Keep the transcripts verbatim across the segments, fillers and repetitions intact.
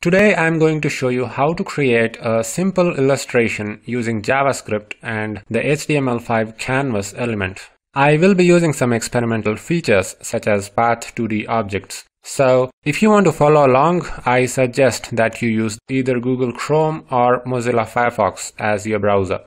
Today I'm going to show you how to create a simple illustration using JavaScript and the H T M L five canvas element. I will be using some experimental features such as Path two D objects. So if you want to follow along, I suggest that you use either Google Chrome or Mozilla Firefox as your browser.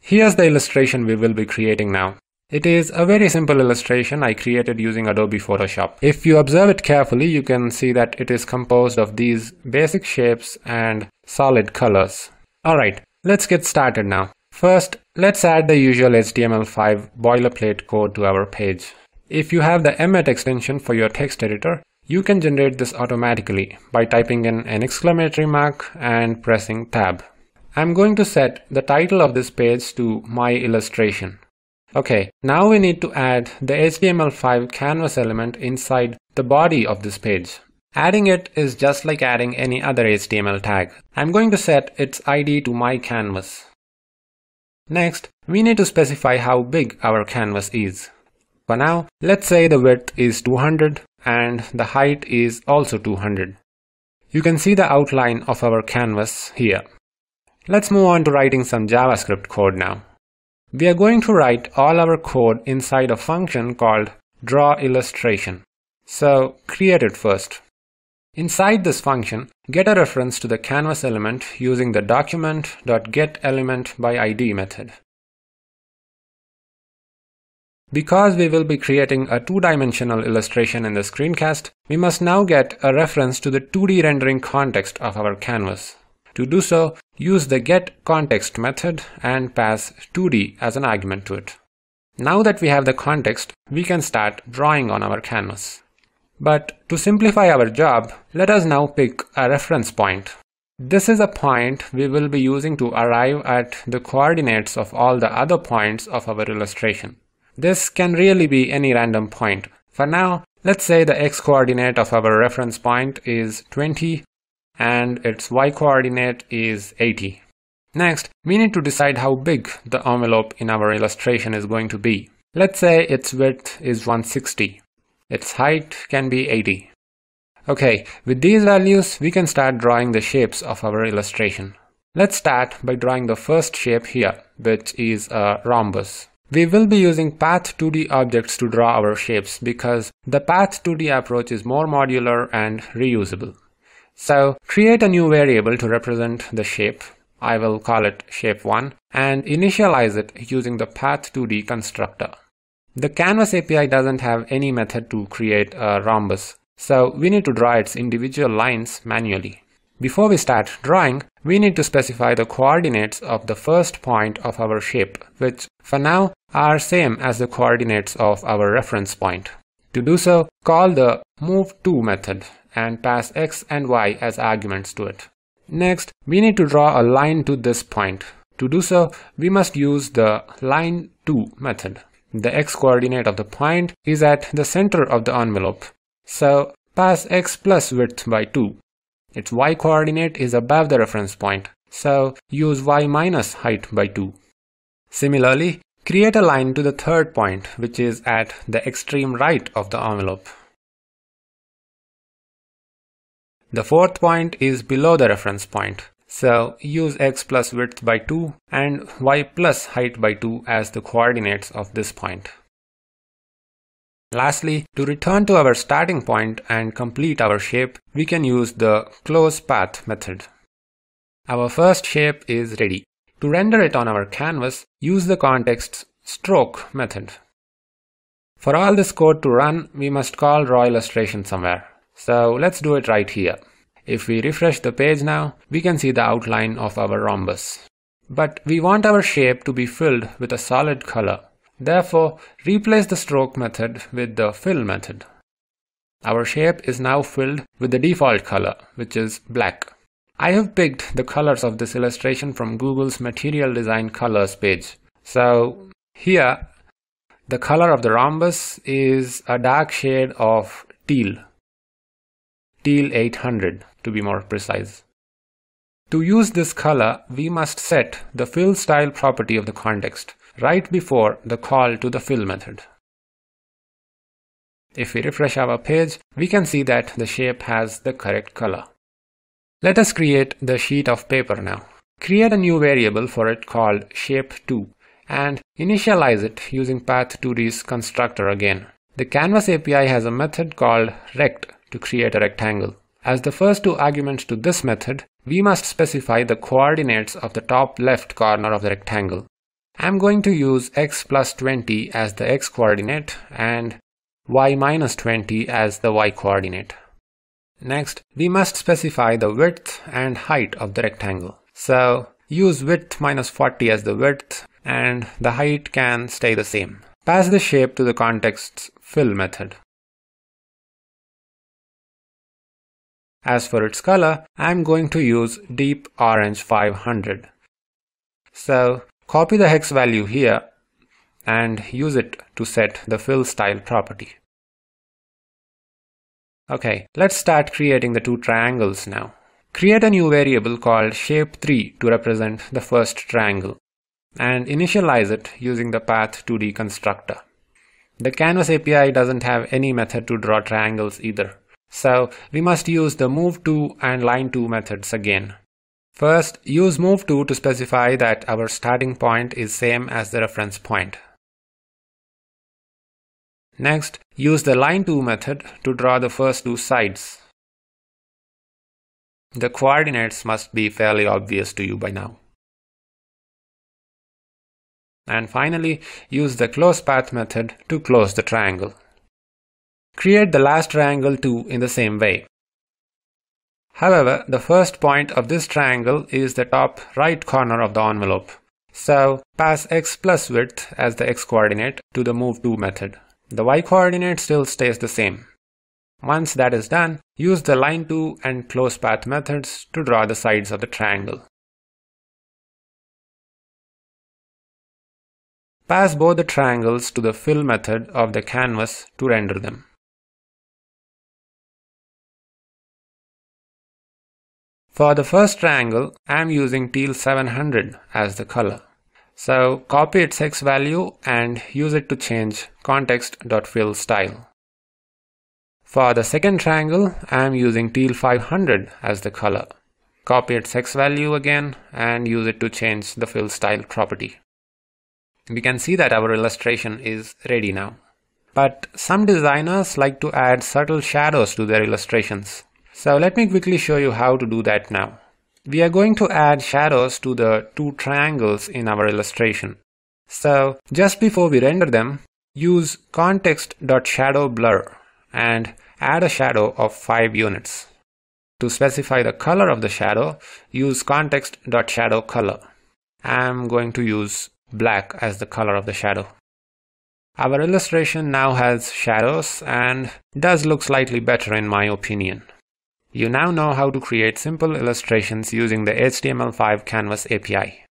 Here's the illustration we will be creating now. It is a very simple illustration I created using Adobe Photoshop. If you observe it carefully, you can see that it is composed of these basic shapes and solid colors. Alright, let's get started now. First, let's add the usual H T M L five boilerplate code to our page. If you have the Emmet extension for your text editor, you can generate this automatically by typing in an exclamation mark and pressing tab. I'm going to set the title of this page to My Illustration. Okay, now we need to add the H T M L five canvas element inside the body of this page. Adding it is just like adding any other H T M L tag. I'm going to set its I D to My Canvas. Next, we need to specify how big our canvas is. For now, let's say the width is two hundred and the height is also two hundred. You can see the outline of our canvas here. Let's move on to writing some JavaScript code now. We are going to write all our code inside a function called drawIllustration. So create it first. Inside this function, get a reference to the canvas element using the document.getElementById method. Because we will be creating a two-dimensional illustration in the screencast, we must now get a reference to the two D rendering context of our canvas. To do so, use the getContext method and pass two D as an argument to it. Now that we have the context, we can start drawing on our canvas. But to simplify our job, let us now pick a reference point. This is a point we will be using to arrive at the coordinates of all the other points of our illustration. This can really be any random point. For now, let's say the x-coordinate of our reference point is twenty. And its y-coordinate is eighty. Next, we need to decide how big the envelope in our illustration is going to be. Let's say its width is one hundred sixty. Its height can be eighty. Okay, with these values, we can start drawing the shapes of our illustration. Let's start by drawing the first shape here, which is a rhombus. We will be using Path two D objects to draw our shapes because the Path two D approach is more modular and reusable. So create a new variable to represent the shape. I will call it shape one and initialize it using the Path two D constructor. The Canvas A P I doesn't have any method to create a rhombus, so we need to draw its individual lines manually. Before we start drawing, we need to specify the coordinates of the first point of our shape, which for now are same as the coordinates of our reference point. To do so, call the move to method and pass x and y as arguments to it. Next, we need to draw a line to this point. To do so, we must use the line to method. The x-coordinate of the point is at the center of the envelope. So pass x plus width by two. Its y-coordinate is above the reference point. So use y minus height by two. Similarly, create a line to the third point, which is at the extreme right of the envelope. The fourth point is below the reference point, so use x plus width by two and y plus height by two as the coordinates of this point. Lastly, to return to our starting point and complete our shape, we can use the close path method. Our first shape is ready. To render it on our canvas, use the context's stroke method. For all this code to run, we must call draw illustration somewhere. So let's do it right here. If we refresh the page now, we can see the outline of our rhombus. But we want our shape to be filled with a solid color. Therefore, replace the stroke method with the fill method. Our shape is now filled with the default color, which is black. I have picked the colors of this illustration from Google's Material Design Colors page. So here, the color of the rhombus is a dark shade of teal, Teal eight hundred to be more precise. To use this color, we must set the fill style property of the context right before the call to the fill method. If we refresh our page, we can see that the shape has the correct color. Let us create the sheet of paper now. Create a new variable for it called shape two and initialize it using path two D's constructor again. The Canvas A P I has a method called rect to create a rectangle. As the first two arguments to this method, we must specify the coordinates of the top left corner of the rectangle. I'm going to use x plus twenty as the x coordinate and y minus twenty as the y coordinate. Next, we must specify the width and height of the rectangle. So, use width minus forty as the width and the height can stay the same. Pass the shape to the context's fill method. As for its color, I'm going to use Deep Orange five hundred. So, copy the hex value here and use it to set the fill style property. Okay, let's start creating the two triangles now. Create a new variable called shape three to represent the first triangle and initialize it using the path two D constructor. The Canvas A P I doesn't have any method to draw triangles either. So, we must use the move to and line to methods again. First, use move to to specify that our starting point is same as the reference point. Next, use the line to method to draw the first two sides. The coordinates must be fairly obvious to you by now. And finally, use the close path method to close the triangle. Create the last triangle too in the same way. However, the first point of this triangle is the top right corner of the envelope. So, pass x plus width as the x coordinate to the move to method. The y coordinate still stays the same. Once that is done, use the line to and close path methods to draw the sides of the triangle. Pass both the triangles to the fill method of the canvas to render them. For the first triangle, I am using Teal seven hundred as the color. So, copy its hex value and use it to change context.fill style. For the second triangle, I am using Teal five hundred as the color. Copy its hex value again and use it to change the fill style property. We can see that our illustration is ready now. But some designers like to add subtle shadows to their illustrations. So let me quickly show you how to do that now. We are going to add shadows to the two triangles in our illustration. So just before we render them, use context.shadowBlur and add a shadow of five units. To specify the color of the shadow, use context.shadowColor. I am going to use black as the color of the shadow. Our illustration now has shadows and does look slightly better in my opinion. You now know how to create simple illustrations using the H T M L five Canvas A P I.